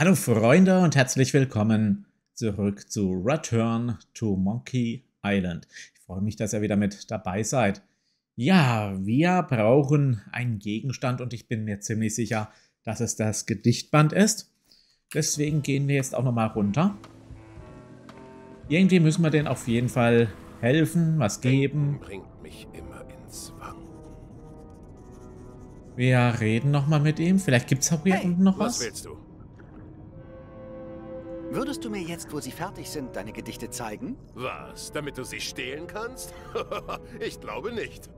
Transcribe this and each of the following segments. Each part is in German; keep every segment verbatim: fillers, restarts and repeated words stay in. Hallo Freunde und herzlich willkommen zurück zu Return to Monkey Island. Ich freue mich, dass ihr wieder mit dabei seid. Ja, wir brauchen einen Gegenstand und ich bin mir ziemlich sicher, dass es das Gedichtband ist. Deswegen gehen wir jetzt auch nochmal runter. Irgendwie müssen wir denen auf jeden Fall helfen, was geben. Bringt mich immer ins Wanken. Wir reden nochmal mit ihm. Vielleicht gibt es auch hier hey, unten noch was. Was willst du? Würdest du mir jetzt, wo sie fertig sind, deine Gedichte zeigen? Was? Damit du sie stehlen kannst? Ich glaube nicht.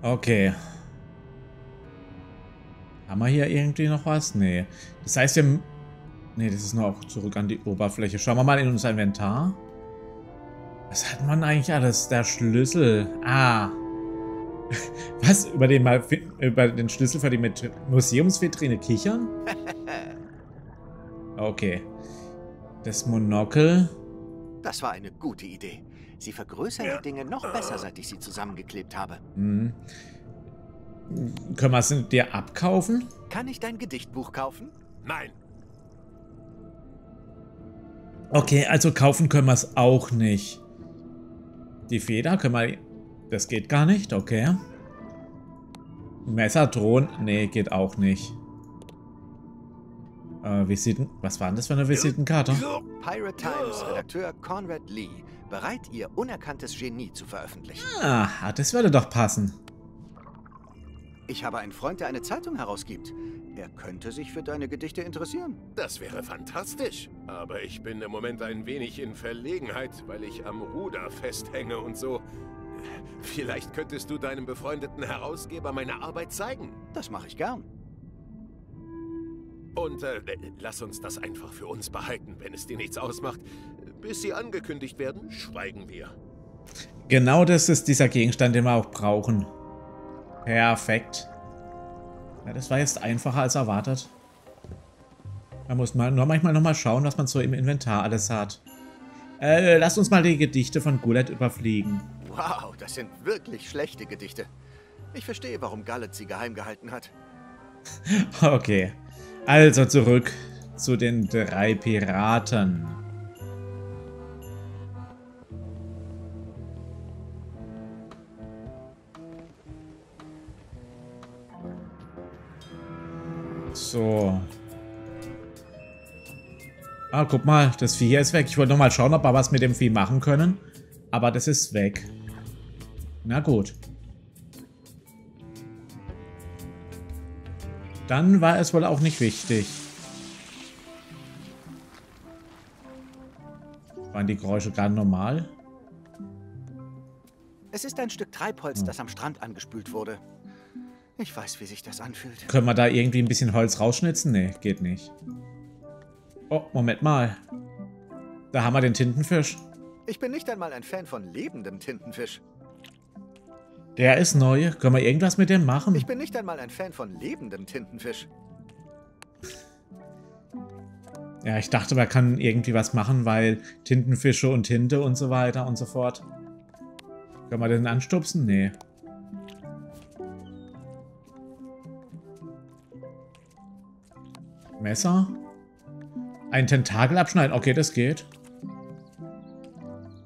Okay. Haben wir hier irgendwie noch was? Nee. Das heißt, wir... Nee, das ist nur auch zurück an die Oberfläche. Schauen wir mal in unser Inventar. Was hat man eigentlich alles? Der Schlüssel. Ah. Was? Über den, über den Schlüssel für die Museumsvitrine kichern? Okay. Das Monokel. Das war eine gute Idee. Sie vergrößern die Dinge noch besser, seit ich sie zusammengeklebt habe. Mhm. Können wir es dir abkaufen? Kann ich dein Gedichtbuch kaufen? Nein. Okay, also kaufen können wir es auch nicht. Die Feder können wir... Das geht gar nicht, okay. Messer, Thron, nee, geht auch nicht. Äh, Visiten... Was war denn das für eine Visitenkarte? Pirate Times, Redakteur Conrad Lee. Bereit, ihr unerkanntes Genie zu veröffentlichen. Ah, das würde doch passen. Ich habe einen Freund, der eine Zeitung herausgibt. Er könnte sich für deine Gedichte interessieren. Das wäre fantastisch. Aber ich bin im Moment ein wenig in Verlegenheit, weil ich am Ruder festhänge und so. Vielleicht könntest du deinem befreundeten Herausgeber meine Arbeit zeigen. Das mache ich gern. Und äh, lass uns das einfach für uns behalten, wenn es dir nichts ausmacht. Bis sie angekündigt werden, schweigen wir. Genau das ist dieser Gegenstand, den wir auch brauchen. Perfekt. Ja, das war jetzt einfacher als erwartet. Man muss mal nur manchmal nochmal schauen, was man so im Inventar alles hat. Äh, lasst uns mal die Gedichte von Gullet überfliegen. Wow, das sind wirklich schlechte Gedichte. Ich verstehe, warum Gullet sie geheim gehalten hat. Okay. Also zurück zu den drei Piraten. So. Ah, guck mal, das Vieh hier ist weg. Ich wollte nochmal schauen, ob wir was mit dem Vieh machen können. Aber das ist weg. Na gut. Dann war es wohl auch nicht wichtig. Waren die Geräusche gerade normal? Es ist ein Stück Treibholz, hm. das am Strand angespült wurde. Ich weiß, wie sich das anfühlt. Können wir da irgendwie ein bisschen Holz rausschnitzen? Nee, geht nicht. Oh, Moment mal. Da haben wir den Tintenfisch. Ich bin nicht einmal ein Fan von lebendem Tintenfisch. Der ist neu. Können wir irgendwas mit dem machen? Ich bin nicht einmal ein Fan von lebendem Tintenfisch. Ja, ich dachte, man kann irgendwie was machen, weil Tintenfische und Tinte und so weiter und so fort. Können wir den anstupsen? Nee. Messer. Ein Tentakel abschneiden. Okay, das geht.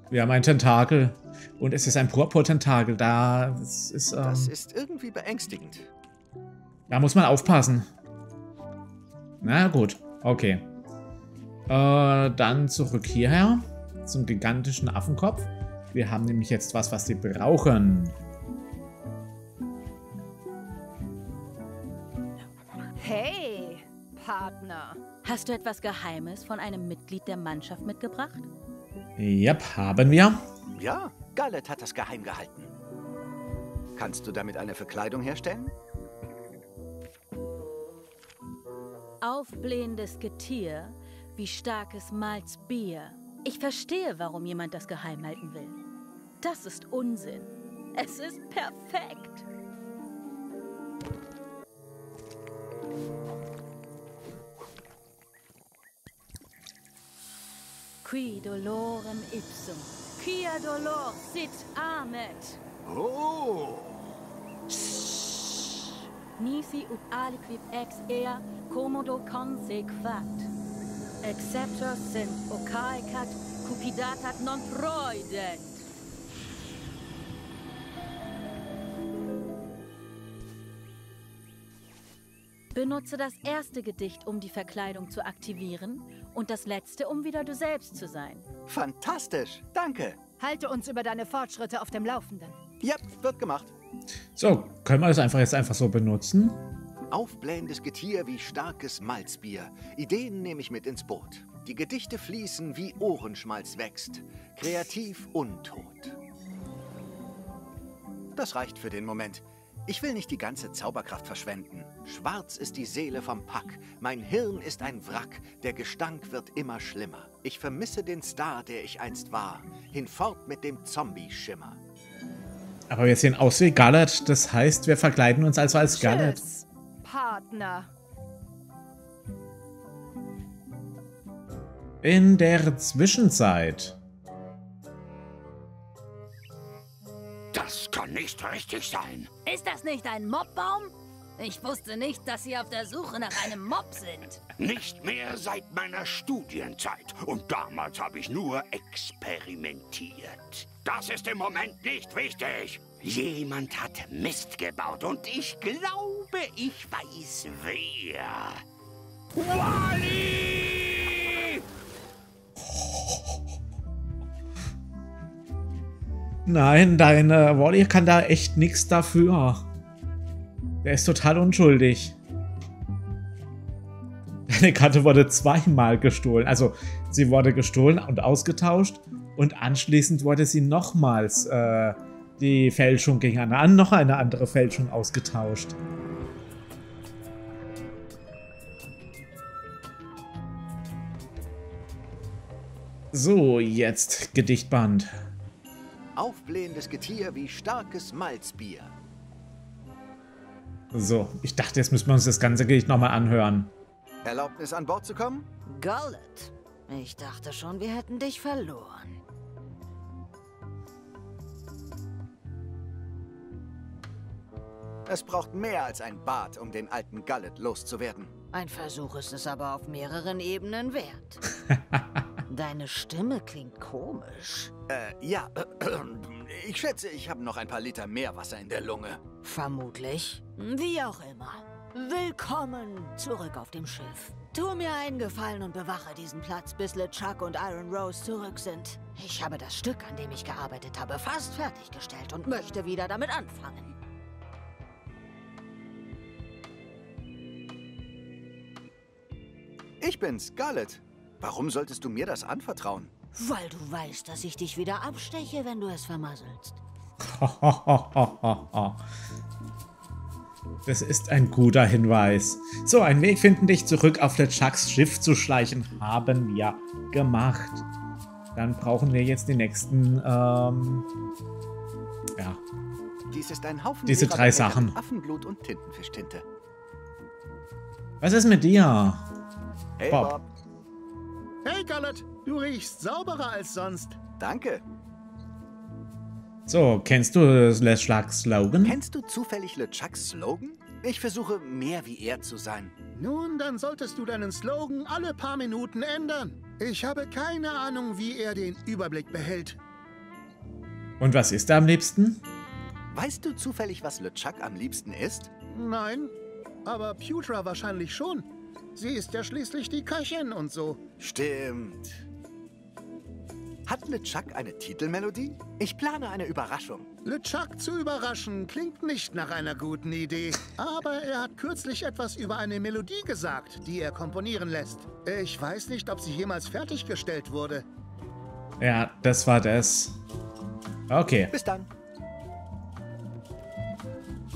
Wir haben ein Tentakel. Und es ist ein Purpur-Tentakel. Da das ist... Ähm, das ist irgendwie beängstigend. Da muss man aufpassen. Na gut. Okay. Äh, dann zurück hierher. Zum gigantischen Affenkopf. Wir haben nämlich jetzt was, was sie brauchen. Hey, Partner. Hast du etwas Geheimes von einem Mitglied der Mannschaft mitgebracht? Yep, haben wir. Ja, Gullet hat das geheim gehalten. Kannst du damit eine Verkleidung herstellen? Aufblähendes Getier, wie starkes Malzbier. Ich verstehe, warum jemand das geheim halten will. Das ist Unsinn. Es ist perfekt. Qui dolorem ipsum, quia dolor sit amet. Oh! Nisi ut aliquip ex ea commodo consequat. Exceptor sint ocaecat cupidatat non proident. Benutze das erste Gedicht, um die Verkleidung zu aktivieren, und das letzte, um wieder du selbst zu sein. Fantastisch, danke. Halte uns über deine Fortschritte auf dem Laufenden. Ja, wird gemacht. So, können wir das einfach jetzt einfach so benutzen? Aufblähendes Getier wie starkes Malzbier. Ideen nehme ich mit ins Boot. Die Gedichte fließen wie Ohrenschmalz wächst. Kreativ untot. Das reicht für den Moment. Ich will nicht die ganze Zauberkraft verschwenden. Schwarz ist die Seele vom Pack. Mein Hirn ist ein Wrack. Der Gestank wird immer schlimmer. Ich vermisse den Star, der ich einst war. Hinfort mit dem Zombie-Schimmer. Aber wir sehen aus wie Gullet. Das heißt, wir verkleiden uns also als Gullet. Partner. In der Zwischenzeit. Das kann nicht richtig sein. Ist das nicht ein Mobbaum? Ich wusste nicht, dass Sie auf der Suche nach einem Mob sind. Nicht mehr seit meiner Studienzeit. Und damals habe ich nur experimentiert. Das ist im Moment nicht wichtig. Jemand hat Mist gebaut und ich glaube, ich weiß wer. Wally! Nein, dein äh, Wally kann da echt nichts dafür. Der ist total unschuldig. Deine Karte wurde zweimal gestohlen. Also, sie wurde gestohlen und ausgetauscht. Und anschließend wurde sie nochmals äh, die Fälschung gegen eine, noch eine andere Fälschung ausgetauscht. So, jetzt Gedichtband. Aufblähendes Getier wie starkes Malzbier. So, ich dachte, jetzt müssen wir uns das ganze Gedicht nochmal anhören. Erlaubnis, an Bord zu kommen? Gullet, ich dachte schon, wir hätten dich verloren. Es braucht mehr als ein Bad, um den alten Gullet loszuwerden. Ein Versuch ist es aber auf mehreren Ebenen wert. Deine Stimme klingt komisch. Äh, ja. Ich schätze, ich habe noch ein paar Liter Meerwasser in der Lunge. Vermutlich. Wie auch immer. Willkommen zurück auf dem Schiff. Tu mir einen Gefallen und bewache diesen Platz, bis LeChuck und Iron Rose zurück sind. Ich habe das Stück, an dem ich gearbeitet habe, fast fertiggestellt und möchte wieder damit anfangen. Ich bin's, Gullet. Warum solltest du mir das anvertrauen? Weil du weißt, dass ich dich wieder absteche, wenn du es vermasselst. Das ist ein guter Hinweis. So, einen Weg finden, dich zurück auf LeChucks Schiff zu schleichen, haben wir gemacht. Dann brauchen wir jetzt die nächsten, ähm, ja. Dies ist ein Haufen Diese drei Sachen. Affenblut und Tintenfischtinte. Was ist mit dir? Hey, Bob. Bob. Hey, Gullet, du riechst sauberer als sonst. Danke. So, kennst du LeChucks Slogan? Kennst du zufällig LeChucks Slogan? Ich versuche, mehr wie er zu sein. Nun, dann solltest du deinen Slogan alle paar Minuten ändern. Ich habe keine Ahnung, wie er den Überblick behält. Und was isst er am liebsten? Weißt du zufällig, was LeChuck am liebsten isst? Nein, aber Putra wahrscheinlich schon. Sie ist ja schließlich die Köchin und so. Stimmt. Hat LeChuck eine Titelmelodie? Ich plane eine Überraschung. LeChuck zu überraschen klingt nicht nach einer guten Idee. Aber er hat kürzlich etwas über eine Melodie gesagt, die er komponieren lässt. Ich weiß nicht, ob sie jemals fertiggestellt wurde. Ja, das war das. Okay. Bis dann.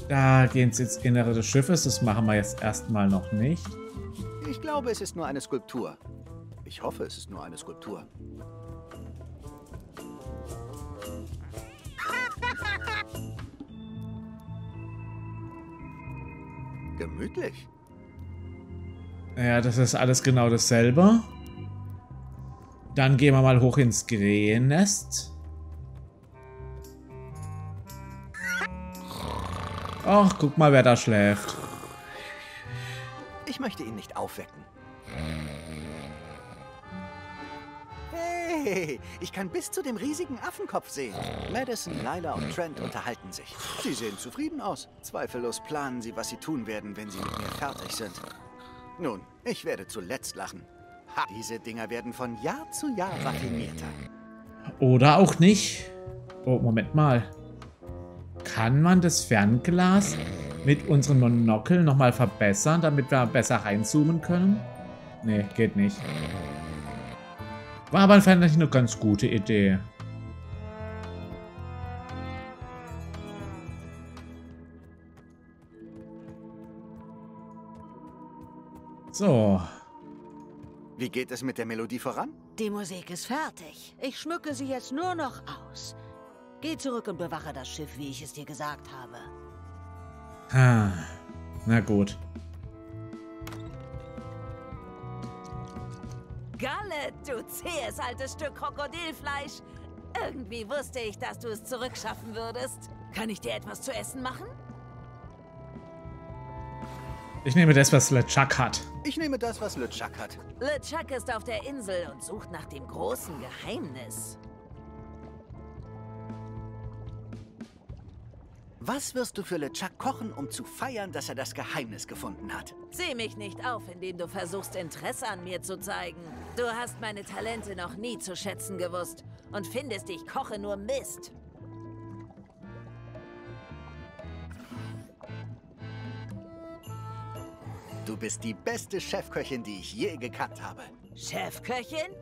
Da gehen sie ins Innere des Schiffes. Das machen wir jetzt erstmal noch nicht. Ich glaube, es ist nur eine Skulptur. Ich hoffe, es ist nur eine Skulptur. Gemütlich. Ja, das ist alles genau dasselbe. Dann gehen wir mal hoch ins Krähennest. Ach, guck mal, wer da schläft. Ich möchte ihn nicht aufwecken. Hey, ich kann bis zu dem riesigen Affenkopf sehen. Madison, Lila und Trent unterhalten sich. Sie sehen zufrieden aus. Zweifellos planen sie, was sie tun werden, wenn sie mit mir fertig sind. Nun, ich werde zuletzt lachen. Ha, diese Dinger werden von Jahr zu Jahr raffinierter. Oder auch nicht. Oh, Moment mal. Kann man das Fernglas mit unserem Monokel nochmal verbessern, damit wir besser reinzoomen können? Nee, geht nicht. War aber vielleicht eine ganz gute Idee. So. Wie geht es mit der Melodie voran? Die Musik ist fertig. Ich schmücke sie jetzt nur noch aus. Geh zurück und bewache das Schiff, wie ich es dir gesagt habe. Ha. Na gut. Gullet, du zähes altes Stück Krokodilfleisch. Irgendwie wusste ich, dass du es zurückschaffen würdest. Kann ich dir etwas zu essen machen? Ich nehme das, was LeChuck hat. Ich nehme das, was LeChuck hat. LeChuck ist auf der Insel und sucht nach dem großen Geheimnis. Was wirst du für LeChuck kochen, um zu feiern, dass er das Geheimnis gefunden hat? Seh mich nicht auf, indem du versuchst, Interesse an mir zu zeigen. Du hast meine Talente noch nie zu schätzen gewusst und findest, ich koche nur Mist. Du bist die beste Chefköchin, die ich je gekannt habe. Chefköchin?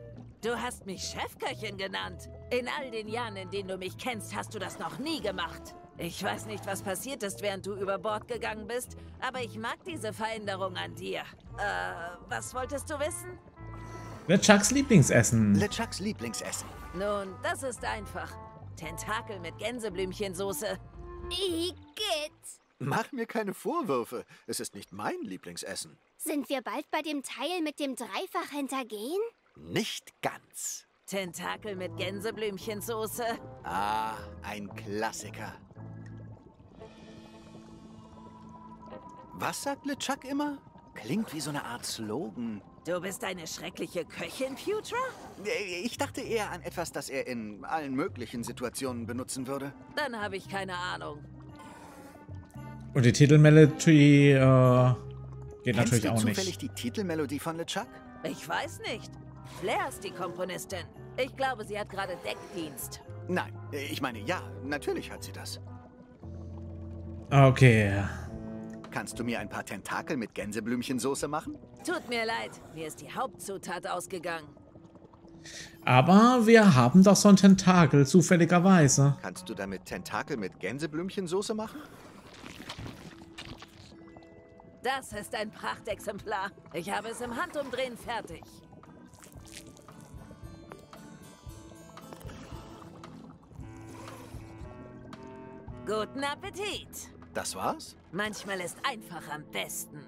Du hast mich Chefköchin genannt. In all den Jahren, in denen du mich kennst, hast du das noch nie gemacht. Ich weiß nicht, was passiert ist, während du über Bord gegangen bist, aber ich mag diese Veränderung an dir. Äh, was wolltest du wissen? LeChucks Lieblingsessen. LeChucks Lieblingsessen. Nun, das ist einfach. Tentakel mit Gänseblümchensoße. Igitt. Mach mir keine Vorwürfe. Es ist nicht mein Lieblingsessen. Sind wir bald bei dem Teil mit dem Dreifach hintergehen? Nicht ganz. Tentakel mit Gänseblümchensoße. Ah, ein Klassiker. Was sagt LeChuck immer? Klingt wie so eine Art Slogan. Du bist eine schreckliche Köchin, Putra? Ich dachte eher an etwas, das er in allen möglichen Situationen benutzen würde. Dann habe ich keine Ahnung. Und die Titelmelodie äh, geht Kennst natürlich auch nicht. Kennst du zufällig die Titelmelodie von LeChuck? Ich weiß nicht. Flair ist die Komponistin. Ich glaube, sie hat gerade Deckdienst. Nein, ich meine, ja, natürlich hat sie das. Okay. Kannst du mir ein paar Tentakel mit Gänseblümchensoße machen? Tut mir leid, mir ist die Hauptzutat ausgegangen. Aber wir haben doch so ein Tentakel, zufälligerweise. Kannst du damit Tentakel mit Gänseblümchensoße machen? Das ist ein Prachtexemplar. Ich habe es im Handumdrehen fertig. Guten Appetit. Das war's? Manchmal ist einfach am besten.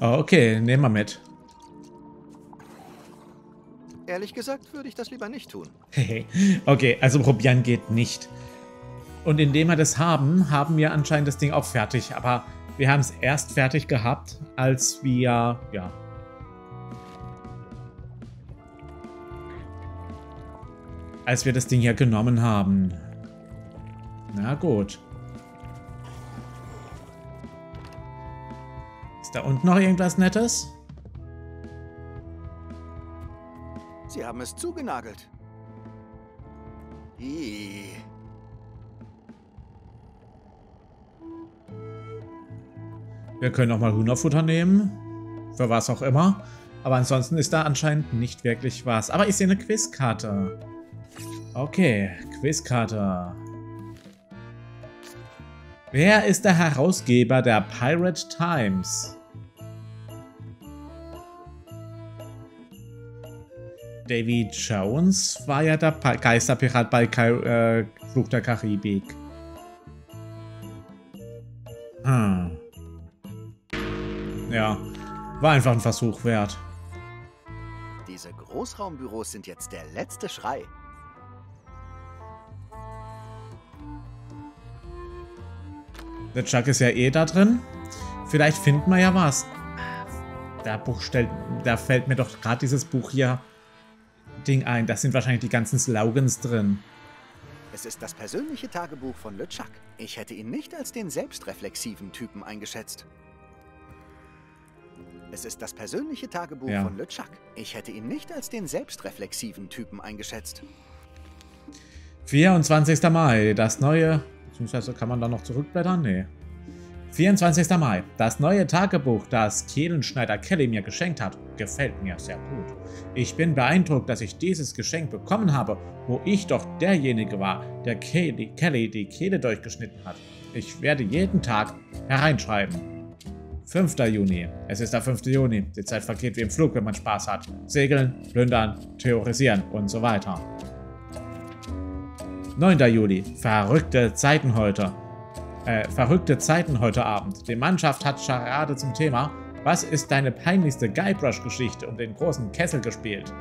Okay, nehmen wir mit. Ehrlich gesagt würde ich das lieber nicht tun. Okay, also probieren geht nicht. Und indem wir das haben, haben wir anscheinend das Ding auch fertig. Aber wir haben es erst fertig gehabt, als wir... ja. Als wir das Ding hier genommen haben. Na gut. Da unten noch irgendwas Nettes? Sie haben es zugenagelt. Ihhh. Wir können auch mal Hühnerfutter nehmen. Für was auch immer. Aber ansonsten ist da anscheinend nicht wirklich was. Aber ich sehe eine Quizkarte. Okay, Quizkarte. Wer ist der Herausgeber der Pirate Times? Davy Jones war ja der Geisterpirat bei Ka äh, Flug der Karibik. Hm. Ja, war einfach ein Versuch wert. Diese Großraumbüros sind jetzt der letzte Schrei. Der LeChuck ist ja eh da drin. Vielleicht finden wir ja was. Da Buch stellt, da fällt mir doch gerade dieses Buch hier Ding ein. Das sind wahrscheinlich die ganzen Slogans drin. Es ist das persönliche Tagebuch von LeChuck. Ich hätte ihn nicht als den selbstreflexiven Typen eingeschätzt. Es ist das persönliche Tagebuch ja. von LeChuck. Ich hätte ihn nicht als den selbstreflexiven Typen eingeschätzt. vierundzwanzigster Mai, das neue... Beziehungsweise kann man da noch zurückblättern? Nee. vierundzwanzigster Mai, das neue Tagebuch, das Kielenschneider Kelly mir geschenkt hat, gefällt mir sehr gut. Ich bin beeindruckt, dass ich dieses Geschenk bekommen habe, wo ich doch derjenige war, der Kelly, Kelly die Kehle durchgeschnitten hat. Ich werde jeden Tag hereinschreiben. fünfter Juni. Es ist der fünfte Juni. Die Zeit vergeht wie im Flug, wenn man Spaß hat. Segeln, plündern, theorisieren und so weiter. neunter Juli. Verrückte Zeiten heute. Äh, verrückte Zeiten heute Abend. Die Mannschaft hat Charade zum Thema "Was ist deine peinlichste Guybrush-Geschichte" um den großen Kessel gespielt.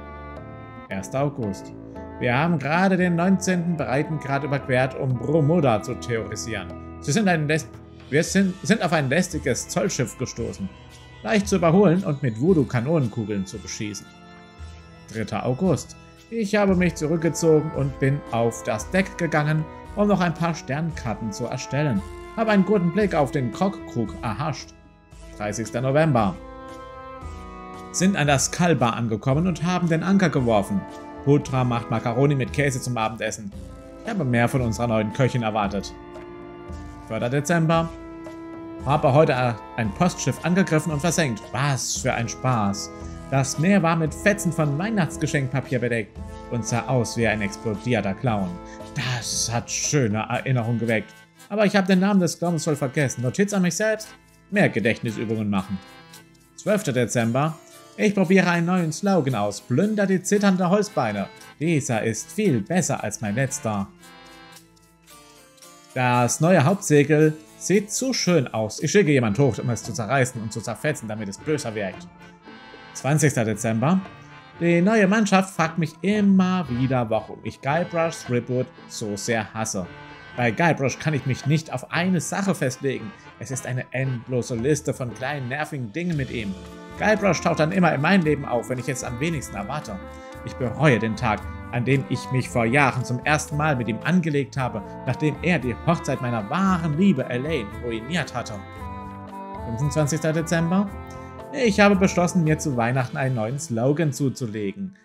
erster August. Wir haben gerade den neunzehnten Breitengrad überquert, um Bromoda zu theorisieren. Sie sind ein Läst Wir sind, sind auf ein lästiges Zollschiff gestoßen. Leicht zu überholen und mit Voodoo-Kanonenkugeln zu beschießen. dritter August. Ich habe mich zurückgezogen und bin auf das Deck gegangen, um noch ein paar Sternkarten zu erstellen. Habe einen guten Blick auf den Krogkrug erhascht. dreißigster November. Sind an der Skull Bay angekommen und haben den Anker geworfen. Putra macht Macaroni mit Käse zum Abendessen. Ich habe mehr von unserer neuen Köchin erwartet. vierter Dezember. Habe heute ein Postschiff angegriffen und versenkt. Was für ein Spaß. Das Meer war mit Fetzen von Weihnachtsgeschenkpapier bedeckt und sah aus wie ein explodierter Clown. Das hat schöne Erinnerungen geweckt. Aber ich habe den Namen des Clowns voll vergessen. Notiz an mich selbst: mehr Gedächtnisübungen machen. zwölfter Dezember. Ich probiere einen neuen Slogan aus. Plünder die zitternde Holzbeine. Dieser ist viel besser als mein letzter. Das neue Hauptsegel sieht so schön aus. Ich schicke jemanden hoch, um es zu zerreißen und zu zerfetzen, damit es böser wirkt. zwanzigster Dezember. Die neue Mannschaft fragt mich immer wieder, warum ich Guybrush Threepwood so sehr hasse. Bei Guybrush kann ich mich nicht auf eine Sache festlegen. Es ist eine endlose Liste von kleinen nervigen Dingen mit ihm. Guybrush taucht dann immer in meinem Leben auf, wenn ich es am wenigsten erwarte. Ich bereue den Tag, an dem ich mich vor Jahren zum ersten Mal mit ihm angelegt habe, nachdem er die Hochzeit meiner wahren Liebe Elaine ruiniert hatte. fünfundzwanzigster Dezember. Ich habe beschlossen, mir zu Weihnachten einen neuen Slogan zuzulegen.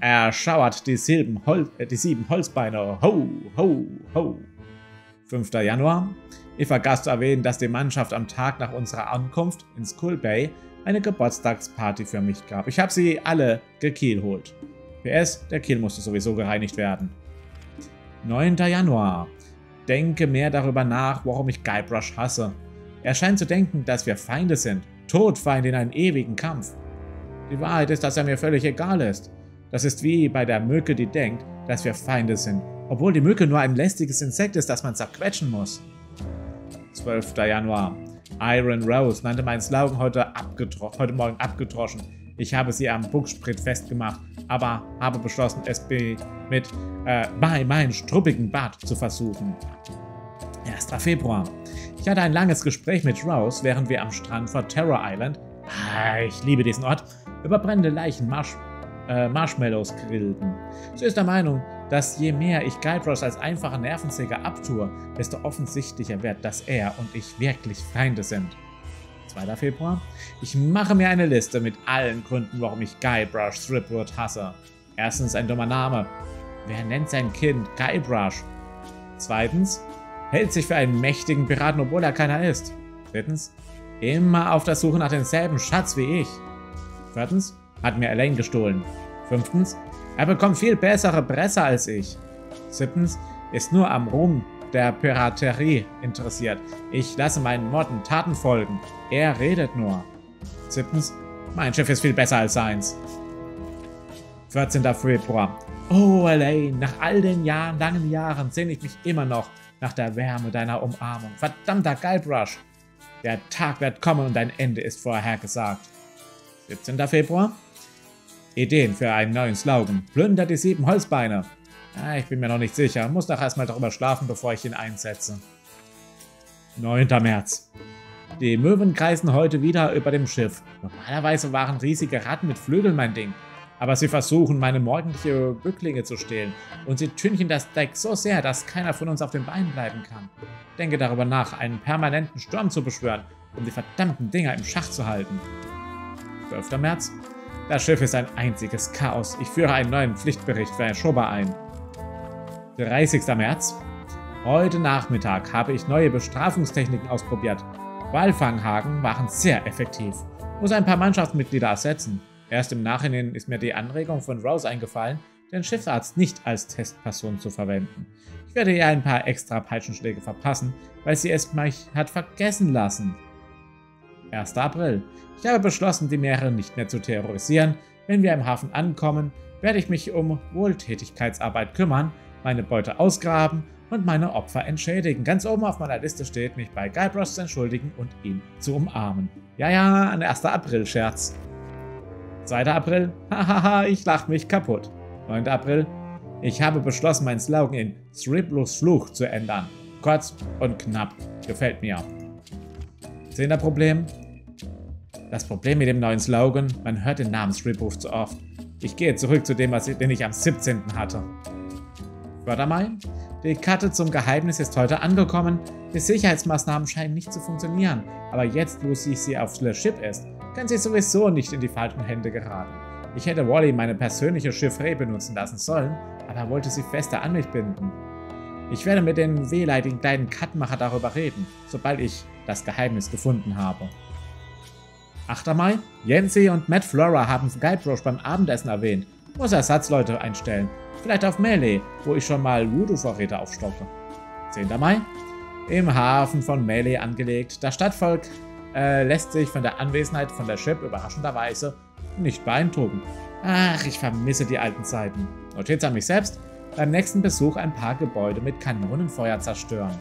Erschauert die, Silben Hol äh, die sieben Holzbeine. Ho, ho, ho. fünfter Januar. Ich vergaß zu erwähnen, dass die Mannschaft am Tag nach unserer Ankunft in Skull Bay eine Geburtstagsparty für mich gab. Ich habe sie alle gekielholt. P S, der Kiel musste sowieso gereinigt werden. neunter Januar. Denke mehr darüber nach, warum ich Guybrush hasse. Er scheint zu denken, dass wir Feinde sind. Todfeind in einen ewigen Kampf. Die Wahrheit ist, dass er mir völlig egal ist. Das ist wie bei der Mücke, die denkt, dass wir Feinde sind, obwohl die Mücke nur ein lästiges Insekt ist, das man zerquetschen muss. zwölfter Januar. Iron Rose nannte meinen Slogan heute, heute Morgen abgedroschen. Ich habe sie am Bucksprit festgemacht, aber habe beschlossen, es mit äh, bei meinem struppigen Bart zu versuchen. erster Februar. Ich hatte ein langes Gespräch mit Rose, während wir am Strand vor Terror Island, ah, ich liebe diesen Ort, über brennende Leichen Marsh äh, Marshmallows grillten. Sie ist der Meinung, dass je mehr ich Guybrush als einfacher Nervensäger abtue, desto offensichtlicher wird, dass er und ich wirklich Feinde sind. zweiter Februar. Ich mache mir eine Liste mit allen Gründen, warum ich Guybrush Threepwood hasse. Erstens, ein dummer Name. Wer nennt sein Kind Guybrush? Zweitens, hält sich für einen mächtigen Piraten, obwohl er keiner ist. Drittens, immer auf der Suche nach demselben Schatz wie ich. Viertens, hat mir Elaine gestohlen. Fünftens, er bekommt viel bessere Presse als ich. Siebtens, ist nur am Ruhm der Piraterie interessiert. Ich lasse meinen Morden Taten folgen. Er redet nur. Siebtens, mein Schiff ist viel besser als seins. vierzehnter Februar. Oh, Elaine, nach all den Jahren, langen Jahren sehne ich mich immer noch nach der Wärme deiner Umarmung. Verdammter Guybrush! Der Tag wird kommen und dein Ende ist vorhergesagt. siebzehnter Februar. Ideen für einen neuen Slogan. Plündert die sieben Holzbeine. Ah, ich bin mir noch nicht sicher. Muss doch erstmal darüber schlafen, bevor ich ihn einsetze. neunter März. Die Möwen kreisen heute wieder über dem Schiff. Normalerweise waren riesige Ratten mit Flügeln mein Ding. Aber sie versuchen, meine morgendliche Bücklinge zu stehlen. Und sie tünchen das Deck so sehr, dass keiner von uns auf den Beinen bleiben kann. Denke darüber nach, einen permanenten Sturm zu beschwören, um die verdammten Dinger im Schach zu halten. zwölfter März. Das Schiff ist ein einziges Chaos. Ich führe einen neuen Pflichtbericht für Herrn Schober ein. dreißigster März. Heute Nachmittag habe ich neue Bestrafungstechniken ausprobiert. Walfanghaken waren sehr effektiv. Muss ein paar Mannschaftsmitglieder ersetzen. Erst im Nachhinein ist mir die Anregung von Rose eingefallen, den Schiffsarzt nicht als Testperson zu verwenden. Ich werde ihr ein paar extra Peitschenschläge verpassen, weil sie es mich hat vergessen lassen. erster April. Ich habe beschlossen, die Meere nicht mehr zu terrorisieren. Wenn wir im Hafen ankommen, werde ich mich um Wohltätigkeitsarbeit kümmern, meine Beute ausgraben und meine Opfer entschädigen. Ganz oben auf meiner Liste steht, mich bei Guybrush zu entschuldigen und ihn zu umarmen. Ja, ja, ein erster April-Scherz. zweiter April. Hahaha, ich lach mich kaputt. neunter April. Ich habe beschlossen, meinen Slogan in Thriplos Fluch zu ändern. Kurz und knapp. Gefällt mir. zehnter Problem. Das Problem mit dem neuen Slogan, man hört den Namen Threepwood zu oft. Ich gehe zurück zu dem, was ich, den ich am siebzehnten hatte. vierter Mai. Die Karte zum Geheimnis ist heute angekommen. Die Sicherheitsmaßnahmen scheinen nicht zu funktionieren. Aber jetzt, wo sie, sie auf Le Ship ist, kann sie sowieso nicht in die falschen Hände geraten. Ich hätte Wally meine persönliche Chiffre benutzen lassen sollen, aber er wollte sie fester an mich binden. Ich werde mit dem wehleidigen kleinen Kartenmacher darüber reden, sobald ich das Geheimnis gefunden habe. achter Mai. Yancy und Matt Flora haben Guybrush beim Abendessen erwähnt. Muss Ersatzleute einstellen. Vielleicht auf Melee, wo ich schon mal Voodoo-Vorräte aufstocke. zehnter Mai. Im Hafen von Melee angelegt. Das Stadtvolk äh, lässt sich von der Anwesenheit von der Ship überraschenderweise nicht beeindrucken. Ach, ich vermisse die alten Zeiten. Notiz an mich selbst. Beim nächsten Besuch ein paar Gebäude mit Kanonenfeuer zerstören.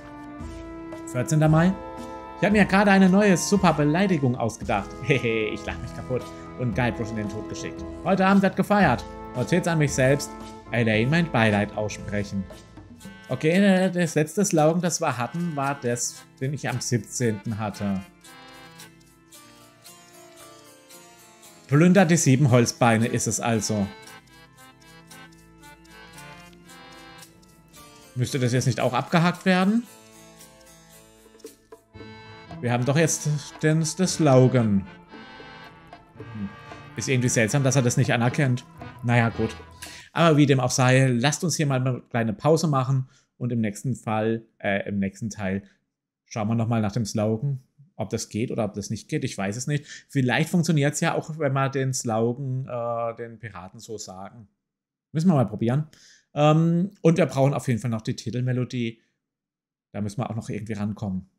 vierzehnter Mai. Ich habe mir gerade eine neue super Beleidigung ausgedacht. Hehe, ich lach mich kaputt. Und Guybrush in den Tod geschickt. Heute Abend wird gefeiert. Notiz an mich selbst. Elaine mein Beileid aussprechen. Okay, das letzte Slogan, das wir hatten, war das, den ich am siebzehnten hatte. Plünder die sieben Holzbeine ist es also. Müsste das jetzt nicht auch abgehakt werden? Wir haben doch jetzt den, den Slogan. Hm. Ist irgendwie seltsam, dass er das nicht anerkennt. Naja, gut. Aber wie dem auch sei, lasst uns hier mal eine kleine Pause machen und im nächsten Fall, äh, im nächsten Teil schauen wir nochmal nach dem Slogan, ob das geht oder ob das nicht geht. Ich weiß es nicht. Vielleicht funktioniert es ja auch, wenn wir den Slogan äh, den Piraten so sagen. Müssen wir mal probieren. Ähm, und wir brauchen auf jeden Fall noch die Titelmelodie. Da müssen wir auch noch irgendwie rankommen.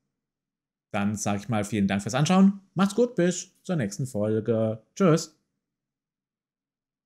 Dann sage ich mal vielen Dank fürs Anschauen. Macht's gut, bis zur nächsten Folge. Tschüss.